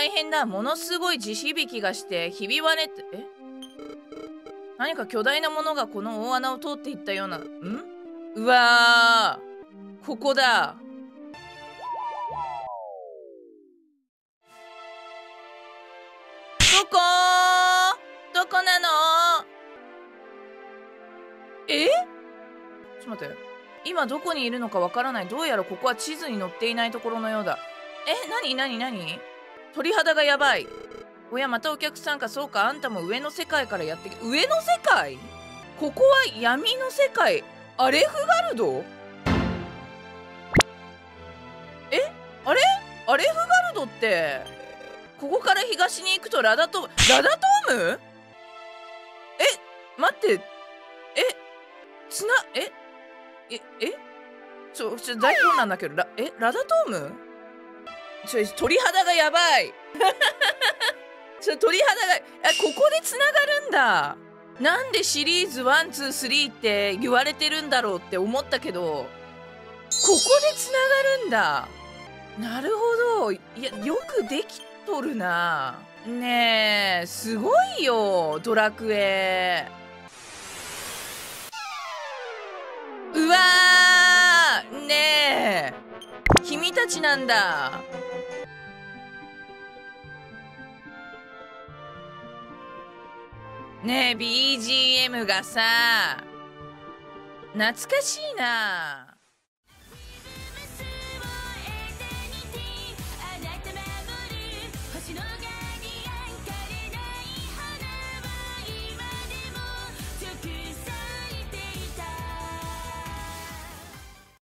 大変だ。ものすごい地響きがしてひび割れて、え、何か巨大なものがこの大穴を通っていったような。ん、うわー、ここだ。どこなの？え？ちょっと待って。今どこにいるのかわからない。どうやらここは地図に載っていないところのようだ。え、なに鳥肌がやばい。おや、またお客さんか。そうか、あんたも上の世界からやってき、上の世界？ここは闇の世界。アレフガルド？え？あれ？アレフガルドって、ここから東に行くとラダトーム？え、待って、ちょ大混乱だけど、ラダトーム？鳥肌がやばい。鳥肌が、ここでつながるんだ。なんでシリーズ1、2、3って言われてるんだろうって思ったけど、ここでつながるんだ。なるほど。いや、よくできとるな。ねえ、すごいよ、ドラクエ。うわー、ねえ、君たちなんだ。ねえ、BGM がさ、懐かしいな。